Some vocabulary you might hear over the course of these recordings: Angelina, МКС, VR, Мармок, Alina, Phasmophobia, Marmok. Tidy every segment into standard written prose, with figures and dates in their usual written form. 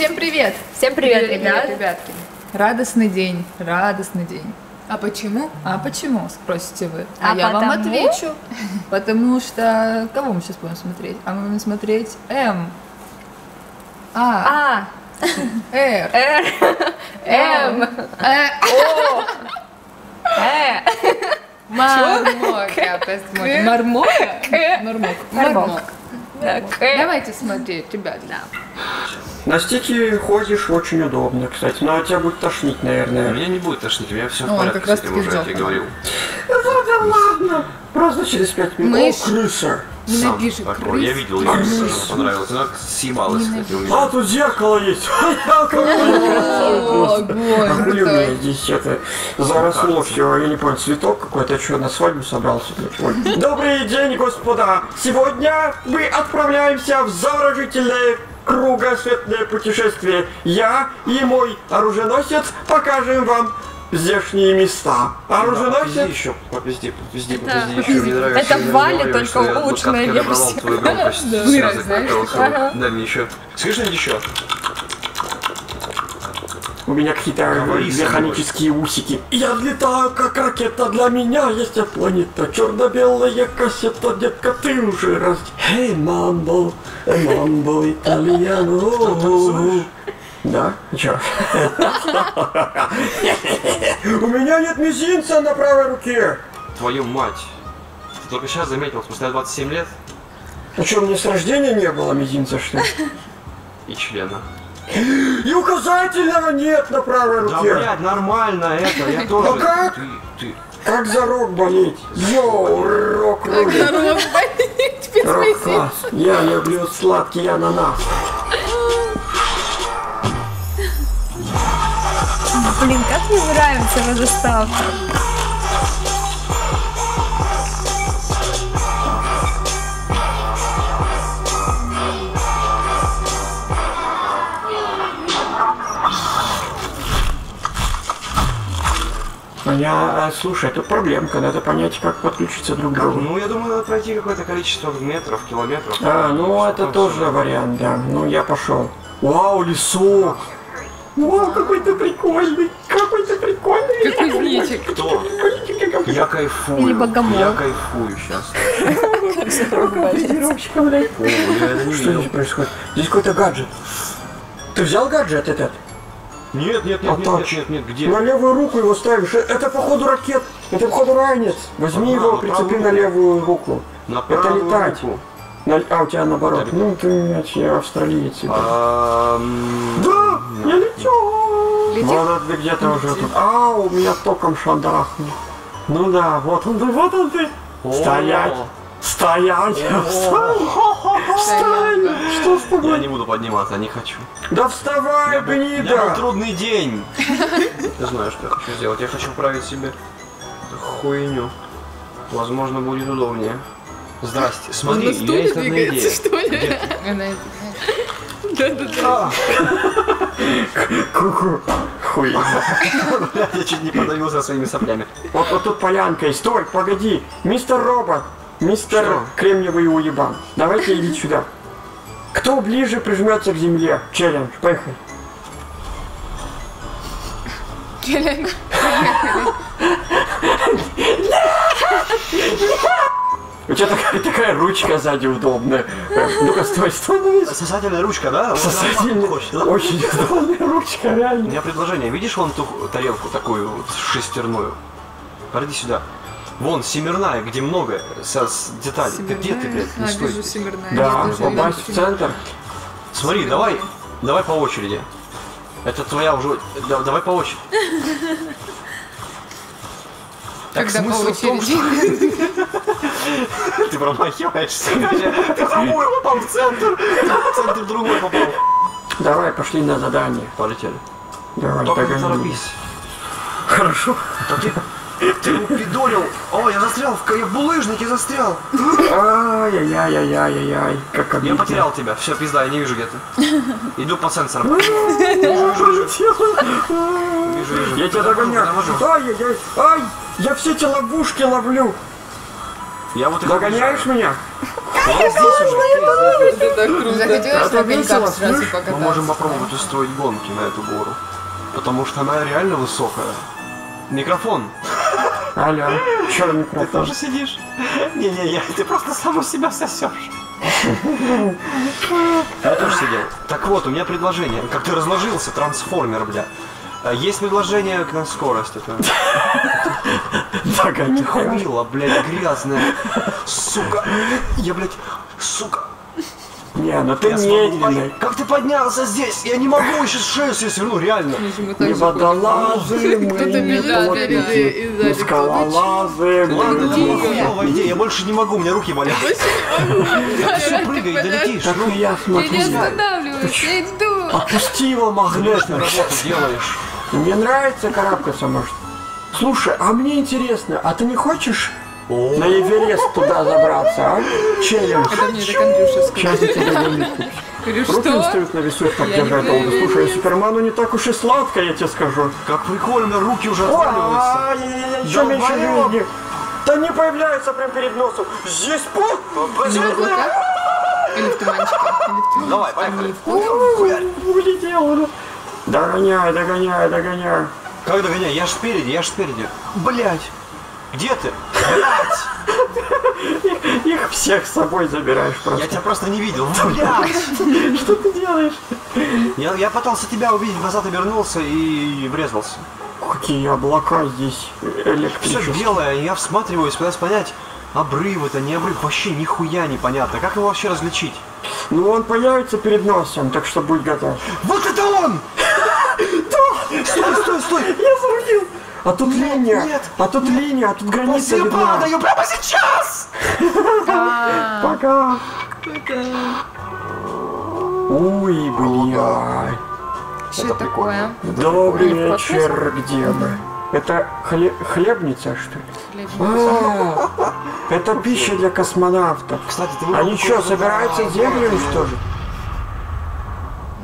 Всем привет! Всем привет, ребятки! Радостный день, радостный день. А почему? А почему, спросите вы? А я потому... вам отвечу. Потому что... Кого мы сейчас будем смотреть? А мы будем смотреть М. А. Р. М. О. Мармока. Мармок. Давайте смотреть, ребят. На стике ходишь очень удобно, кстати, но тебя будет тошнить, наверное. Меня не будет тошнить, я все в порядке с этим уже, я тебе говорил. Ну да ладно, просто через 5 минут. О, крыса! Напиши, крыса. Я видел ее, она понравилась, она съебалась, кстати, у меня. А, тут зеркало есть! О, боже! Блин, у меня здесь это заросло все, я не понял, цветок какой-то, что, на свадьбу собрался? Добрый день, господа! Сегодня мы отправляемся в заворожительное... кругосветное путешествие. Я и мой оруженосец покажем вам здешние места. Оруженосец... Да, попизди еще. Это Вали, только улучшенная версия. Да, мне еще. Слышно еще? У меня какие-то механические усики. Я взлетаю как ракета, для меня есть планета. Черно-белая кассета, детка, ты уже раз. Hey, mambo, mambo italiano. Да? Ничего. У меня нет мизинца на правой руке. Твою мать. Ты только сейчас заметил, спустя 27 лет. А что, мне с рождения не было мизинца, что ли? И члена. И указательного нет на правой руке. Да, блядь, нормально это, я тоже... Ну как? Как за рог болеть? Йоу, рок рулит. Как за рог болеть, без месяца. Я люблю сладкий ананас. Блин, как мне нравится эта заставка. Слушай, это проблемка, надо понять, как подключиться друг к другу. Ну, я думаю, надо пройти какое-то количество метров, километров. А, ну это тоже вариант, да. Ну, я пошел. Вау, лесок! Вау, какой-то прикольный! Какой-то прикольный! Какой зличик! Кто? Я кайфую. Я кайфую сейчас. Что здесь происходит? Здесь какой-то гаджет. Ты взял гаджет этот? Нет, где? На левую руку его ставишь. Это походу ракет. Это походу ранец. Возьми его, прицепи на левую руку. Это летать. А у тебя наоборот. Ну ты, я австралиец. Да, я лечу. Молодец, ты где-то уже тут. А, у меня током шандарахнул. Ну да, вот он ты, вот он ты. Стоять. Стоять! Встань! Что с тобой? Я не буду подниматься, не хочу. Да вставай, гнида! У меня был трудный день. Ты знаешь, что я хочу сделать. Я хочу править себе хуйню. Возможно, будет удобнее. Здрасте. Смотри, у меня есть одна идея. Что ли? Да-да-да. Ку-ку. Хуйня. Я чуть не подавился своими соплями. Вот тут полянка есть. Стой, погоди. Мистер Робот. Мистер Кремниевый уебан, давайте идите сюда. Кто ближе прижмется к земле? Челлендж, поехали. Челлендж. У тебя такая ручка сзади удобная. Ну-ка, стой. Сосательная ручка, да? Сосательная. Очень удобная ручка, реально. У меня предложение. Видишь вон ту тарелку такую вот шестерную? Пойди сюда. Вон, семерная, где много деталей. Ты где ты, блядь? Не стой. Да, попасть в центр. Смотри, давай по очереди. Это твоя уже... Давай по очереди. Так, смысл в том, что... Ты промахиваешься. Ты домой попал в центр. В центр другой попал. Давай, пошли на задание. Полетели. Давай, торопись. Хорошо. Ты его придурил! О, я застрял в булыжнике, застрял! Ай-яй-яй-яй-яй-яй, как обидно. Я потерял тебя, все, пизда, я не вижу где-то. Иду по сенсорам. Вижу. Я тебя догоняю. Ай-яй-яй, ай! Я все эти ловушки ловлю. Догоняешь меня? Мы можем попробовать устроить гонки на эту гору, потому что она реально высокая. Микрофон. Алло, черный микрофон. Ты тоже сидишь? Не-не-не, ты просто саму себя сосешь. Я тоже сидел. Так вот, у меня предложение. Как ты разложился, трансформер, бля. Есть предложение на скорость. Такая ты хуила, блядь, грязная. Сука. Я, блядь, сука. Не, ну ты медленный. Как ты поднялся здесь? Я не могу еще шею себе сверну, реально. Не водолазы, мы не плотники, не скалолазы, мы не плотники. Я больше не могу, у меня руки болят. Ты все прыгай, долетишь. Ну я смотрю. Я не останавливаюсь, я иду. Отпусти его, магнитную работу делаешь. Мне нравится карабкаться, может. Слушай, а мне интересно, а ты не хочешь на Эверест туда забраться, а? Челлендж. Сейчас я тебе говорю. Руки устают на весу, так держать долго. Слушай, Суперману не так уж и сладко, я тебе скажу. Как прикольно, руки уже отваливаются. Еще меньше люди. Да не появляются прям перед носом. Здесь пот. Или в туманчике. Давай, поехали. Улетел. Догоняй, догоняй, догоняй. Как догоняй? Я ж спереди, я ж спереди. Блять. Где ты? Блять! Их всех с собой забираешь просто. Я тебя просто не видел. Блять! Что ты делаешь? Я пытался тебя увидеть, назад обернулся и врезался. Какие облака здесь электрические. Все белое, я всматриваюсь, пытаюсь понять, обрыв это, не обрыв, вообще нихуя непонятно. Как его вообще различить? Ну он появится перед носом, так что будь готов. Вот это он! Стой, стой, стой! Я зарубил! А тут линия! Нет. А тут линия, а тут граница видна! Я падаю прямо сейчас! Пока! Уй, бля! Что такое? Добрый вечер, где мы? Это хлебница, что ли? Это пища для космонавтов. Они что, собираются землю уничтожить?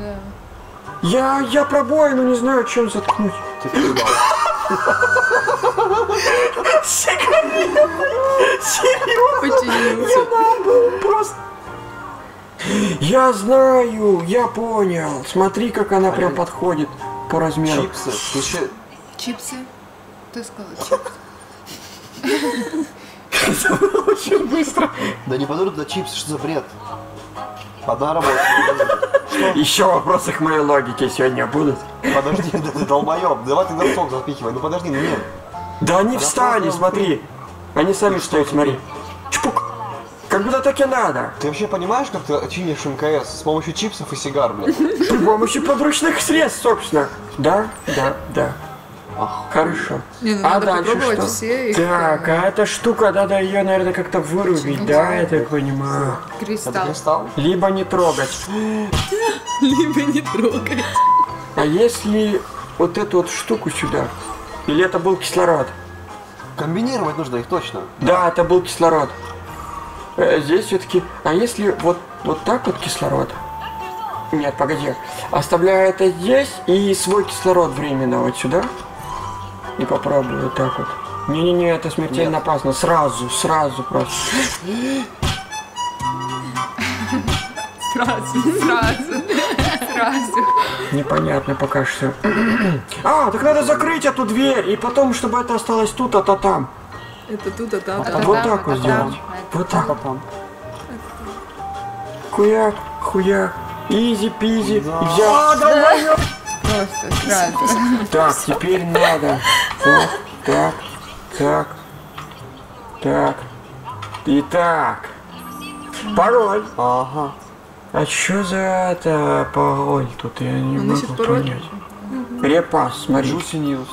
Да. Я пробоину не знаю, чем заткнуть. Я знаю, я понял. Смотри, как она прям подходит по размеру. Чипсы. Чипсы? Ты сказал чипсы. Очень быстро. Да не подорвут на чипсы, что за бред? Одна работа. Еще вопросы к моей логике сегодня будут. Подожди, ты долбоёб. Давай ты на сок запихивай. Ну подожди, ну нет. Да они встали, смотри. Они сами встают, смотри. Чпук. Как будто так и надо. Ты вообще понимаешь, как ты чинишь МКС? С помощью чипсов и сигар, блядь. С помощью подручных средств, собственно. Да, да, да. Хорошо. Не, ну, а дальше что? Все их... Так, а эта штука, надо ее, наверное, как-то вырубить, да, я так понимаю. Кристалл. Либо не трогать. Либо не трогать. А если вот эту вот штуку сюда? Или это был кислород? Комбинировать нужно их точно. Да, это был кислород. Здесь все-таки... А если вот так вот кислород? Нет, погоди. Оставляю это здесь и свой кислород временно вот сюда. И попробую вот так вот. Не-не-не, это смертельно опасно. Сразу просто. Сразу. Непонятно пока что. А, так надо закрыть эту дверь. И потом, чтобы это осталось тут, а то там. Это тут, а там. Вот так вот сделать. Вот так вот там. Хуяк, хуяк. Изи-пизи. А, давай! Просто сразу. Так, теперь надо. Так. Итак. Пароль. Ага. А что за это пароль тут? Я не могу понять. Репас, смотри. Жусиньюс.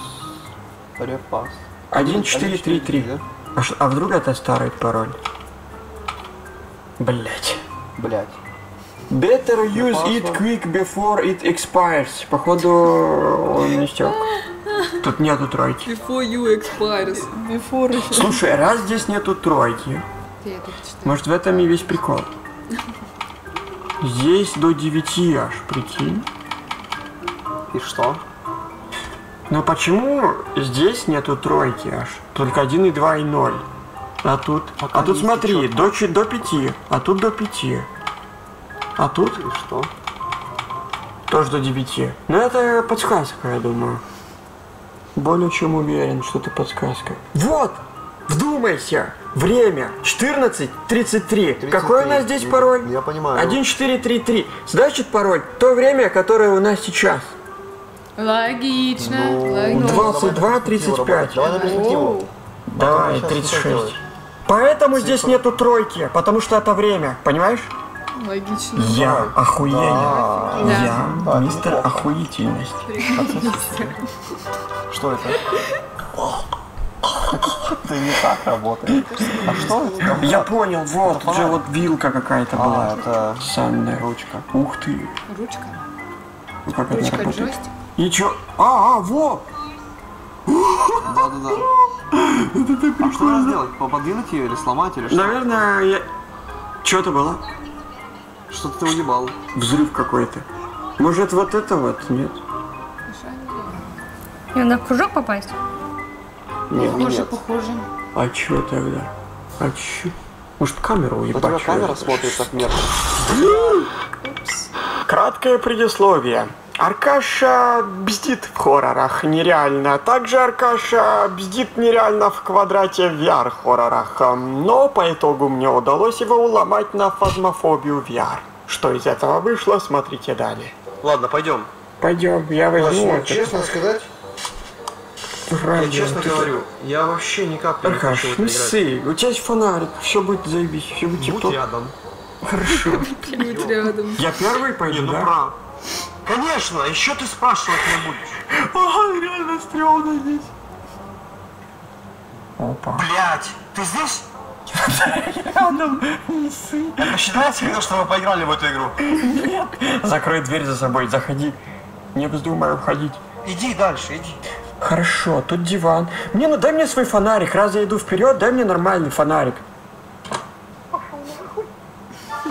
Репас. 1433. А вдруг это старый пароль? Блять. Better use it quick before it expires. Походу он истек. Тут нету тройки. Before you expires. Слушай, раз здесь нету тройки, может в этом и весь прикол. Здесь до 9 аж, прикинь. И что? Но почему здесь нету тройки аж? Только 1 и 2 и 0. А тут смотри, до 5, а тут до 5. А тут? И что? Тоже до 9. Ну это подсказка, я думаю. Более чем уверен, что это подсказка. Вот! Вдумайся! Время 14:33. Какой у нас здесь пароль? Я понимаю. 1433. Значит, пароль то время, которое у нас сейчас. Логично. Ну, 22:35. Давай на перспективу. Давай, 36. Поэтому здесь нету тройки, потому что это время, понимаешь? Логично. Я охуенен. Я мистер охуительность. Что это? Ты не так работаешь. А что это? Я понял, вот, уже вот вилка какая-то была. Это санная ручка. Ух ты. Ручка? Как это работает? И чё? Вот! Да-да-да. Это так пришло. Что надо сделать? Подвинуть ее или сломать, или что? Наверное, я... Чё это было? Что-то ты уебал. Взрыв какой-то. Может, вот это вот? Нет. И на кружок попасть? Нет, похоже, нет. Похоже. А чё тогда? А чё? Может, камеру уебать? У тебя камера смотрит так мерзко. Краткое предисловие. Аркаша бздит в хоррорах нереально. Также Аркаша бздит нереально в квадрате в VR хоррорах. Но по итогу мне удалось его уломать на фазмофобию VR. Что из этого вышло, смотрите далее. Ладно, пойдем. Пойдем, я возьму. Ладно, честно сказать... Я честно говорю, я вообще никак не хочу в это играть. У тебя есть фонарик, все будет заебись, все будет тепло. Будь рядом. Хорошо. Будь рядом. Я первый пойду, да? Не, ну прав. Конечно, еще ты спрашивать не будешь. Ой, реально стрёмно здесь. Опа. Блять, ты здесь? Рядом, не сы. Это считается ли то, что мы поиграли в эту игру? Нет. Закрой дверь за собой, заходи. Не вздумай уходить. Иди дальше, иди. Хорошо, тут диван. Мне, ну дай мне свой фонарик, раз я иду вперед, дай мне нормальный фонарик.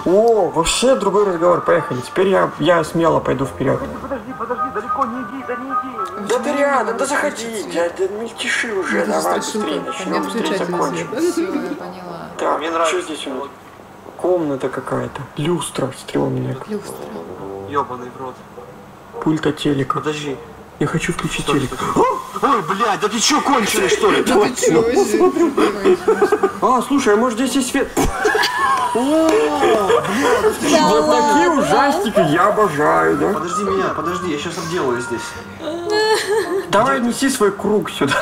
О, вообще другой разговор, поехали. Теперь я смело пойду вперед. Подожди, далеко не иди, да не иди. Да ты рядом, да заходи, да не тиши уже, давай быстрее начнем, быстрее закончим. Да, мне нравится. Что здесь у нас? Комната какая-то, люстра стрёмная. Люстра. Ёбаный в рот. Пульта телека. Подожди. Я хочу включить телек. Ой, блядь, да ты чё, конченый, что ли? Да ты чё? А, слушай, а может здесь есть свет? Вот такие ужастики я обожаю, да? Подожди меня, подожди, я сейчас обделаю здесь. Давай неси свой круг сюда.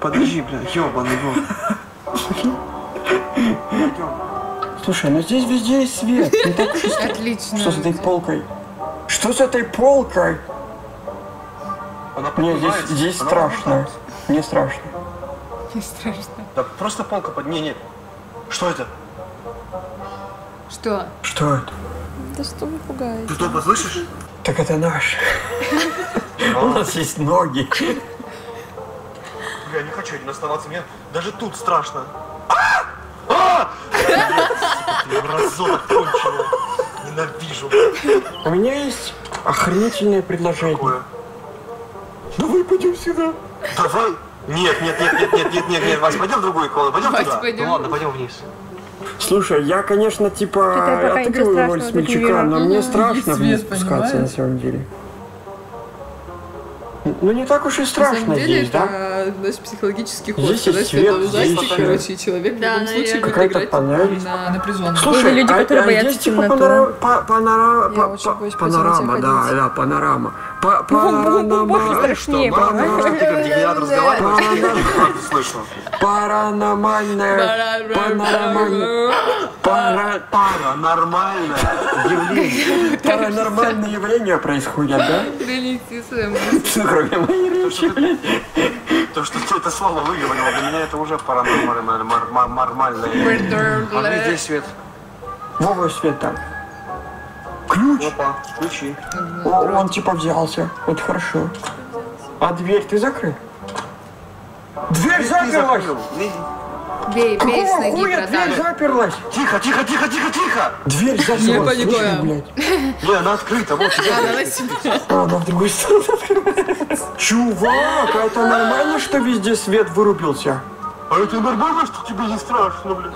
Подожди, блядь, ёбаный бог. Слушай, ну здесь везде есть свет. Отлично. Что с этой полкой? Что с этой полкой? Мне здесь страшно. Мне страшно. Не страшно. Да просто полка под... Не, нет. Что это? Что? Что это? Да что вы пугаете? Ты что-то слышишь? Так это наш. У нас есть ноги. Я не хочу один оставаться. Мне даже тут страшно. Я разок кончила. Ненавижу. У меня есть охренительное предложение. Какое? Давай пойдем сюда. Давай. Нет, Вась, пойдем в другую икону. Пойдем Вась, туда. Пойдем. Ну ладно, пойдем вниз. Слушай, я, конечно, типа отыгрываю роль смельчака, но мне страшно вниз спускаться, на самом деле. Ну не так уж и страшно здесь, да? Это, знаешь, психологический ход. Здесь есть свет, здесь короче, человек в любом случае какая-то панель. Слушай, люди, которые боятся темноту. Панорама, да, панорама. Панорама, что? Может, ты как дегенерат разговариваешь? Паранормальное. Паранормальное явление. Паранормальные явления происходят, да? Да не тише. Кроме моей речи, блядь. То, что ты это слово выговорила, для меня это уже паранормальное явление. А где свет? Вова, свет там. Ключ? Опа, ключи. Он типа взялся. Это хорошо. А дверь ты закрыл? Дверь заперлась! Бей, бей с ноги, братан. Дверь заперлась! Тихо! Дверь заперлась, слышишь, блядь? Не, она открыта, вот сюда. А, она в другую сторону открывается. Чувак, а это нормально, что везде свет вырубился? А это нормально, что тебе не страшно, блин?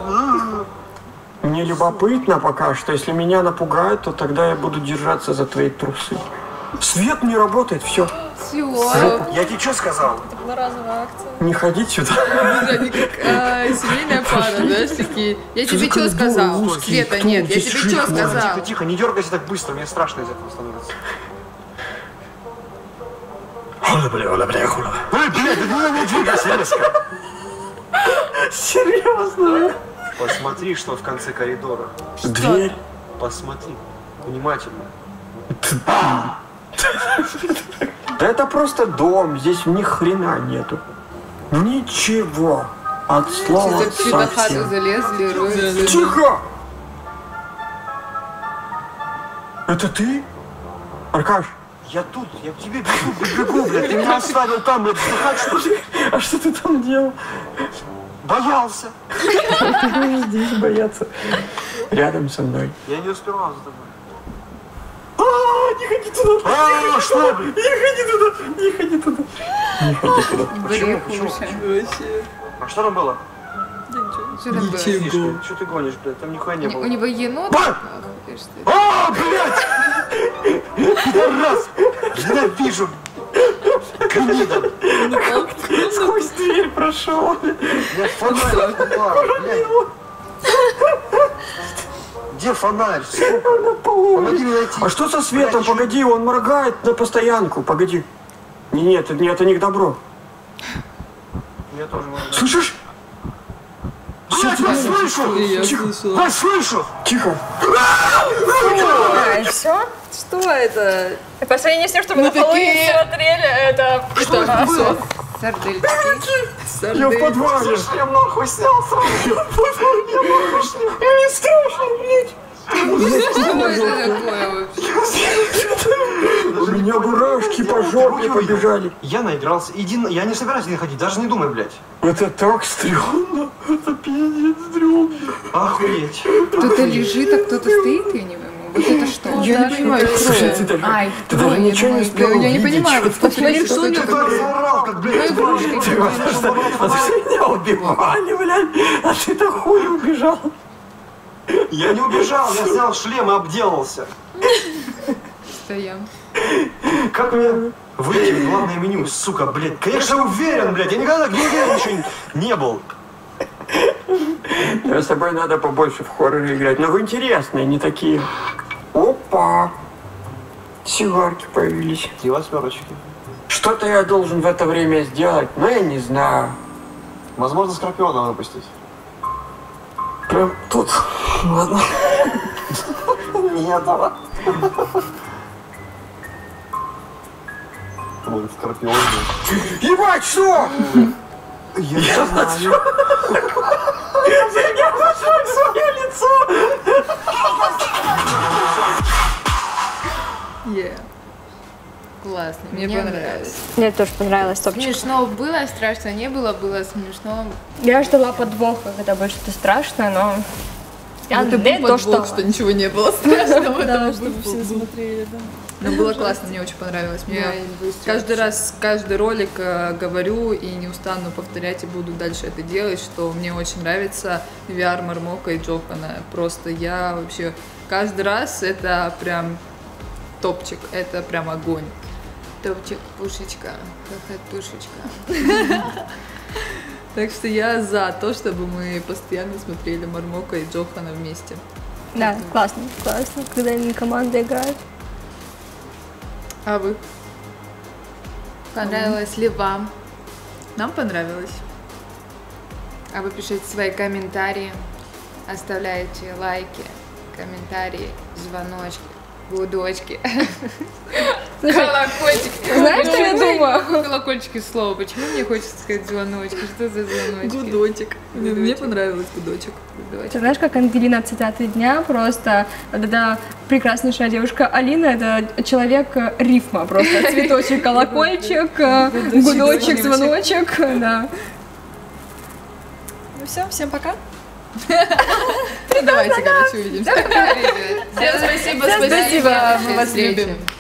Мне любопытно пока что. Если меня напугают, то тогда я буду держаться за твои трусы. Свет не работает, все. Все. Я тебе что сказал? Это была разовая акция. Не ходить сюда. Семейная пара, знаешь, такие. Я тебе что сказал? Света нет, я тебе что сказал? Тихо, не дергайся так быстро, мне страшно из этого становится. Серьезно? Посмотри, что в конце коридора. Дверь. Посмотри. Внимательно. Да это просто дом. Здесь ни хрена нету. Ничего. От слова совсем. Тихо! Это ты? Аркаш? Я тут, я к тебе бегу, блядь. Ты меня оставил там, блядь, вздыхать, что ли? А что ты там делал? Боялся. Ты будешь здесь бояться. Рядом со мной. Я не успевал за тобой. А-а-а, не ходи туда. А-а-а, что, блядь? Не ходи туда. Почему? А что там было? Да ничего. Что ты гонишь, блядь? Там нихуя не было. У него енот. А, блядь! Раз! Ненавижу! Гнида! Сквозь дверь прошел! Я фонарь купал, блядь! Где фонарь? А что со светом? Погоди, он моргает на постоянку, погоди. Нет, это не к добру. Слышишь? Блядь, вас слышу! Вас слышу! Тихо! Все? Что это? По сравнению с тем, что мы на Хэллоуин смотрели, это... Что это было? Сардельки. Я в подвале. Я нахуй снял сразу. Я нахуй снял. Мне страшно, блядь. Что это такое вообще? У меня мурашки по жопе побежали. Я наигрался. Я не собираюсь не ходить, даже не думай, блядь. Это так стрёмно. Это пиздец стрёмно. Охуеть. Кто-то лежит, а кто-то стоит, я не понимаю. Вот это что? Я не понимаю. Ты даже ничего не успел увидеть. Я не понимаю. Посмотри, что это такое. Ты меня убивали, блядь. А ты-то хуй убежал. Я не убежал, я снял шлем и обделался. Стоим. Как мне выйти в главное меню, сука, блядь? Конечно, уверен, блядь, я никогда не уверен, ничего не был. Да, с тобой надо побольше в хорроры играть, но вы интересные, не такие. Опа! Сигарки появились. И восьмерочки. Что-то я должен в это время сделать, но я не знаю. Возможно, скорпиона выпустить. Прям тут. Ладно. Нет, давай. Блин, скорпион. Ебать, что? Я хочу. Я хочу свое лицо. Классно, мне понравилось. Мне тоже понравилось, топчик. Смешно было, страшно не было, было смешно. Я ждала подвоха, когда было что-то страшное, но... Я думала, что ничего не было страшного, потому что все смотрели, да. Но было классно, мне очень понравилось. Я каждый раз, каждый ролик говорю и не устану повторять, и буду дальше это делать, что мне очень нравится VR Мармока и Джокана. Просто я вообще... Каждый раз это прям топчик, это прям огонь. Топчик, пушечка, какая пушечка. Так что я за то, чтобы мы постоянно смотрели Мармока и Джохана вместе. Да, классно, классно, когда они команда играют. А вы? Понравилось ли вам? Нам понравилось. А вы пишите свои комментарии, оставляйте лайки, комментарии, звоночки, гудочки. Колокольчики. Знаешь, что я думаю? Колокольчики слово. Почему мне хочется сказать звоночки? Что за звоночки? Гудочек. Мне понравилось гудочек. Ты знаешь, как Ангелина цитаты дня просто, да, прекраснейшая девушка Алина, это человек рифма просто. Цветочек, колокольчик, гудочек, звоночек. Да. Ну все, всем пока. Давайте, короче, увидимся. Всем спасибо, мы вас любим.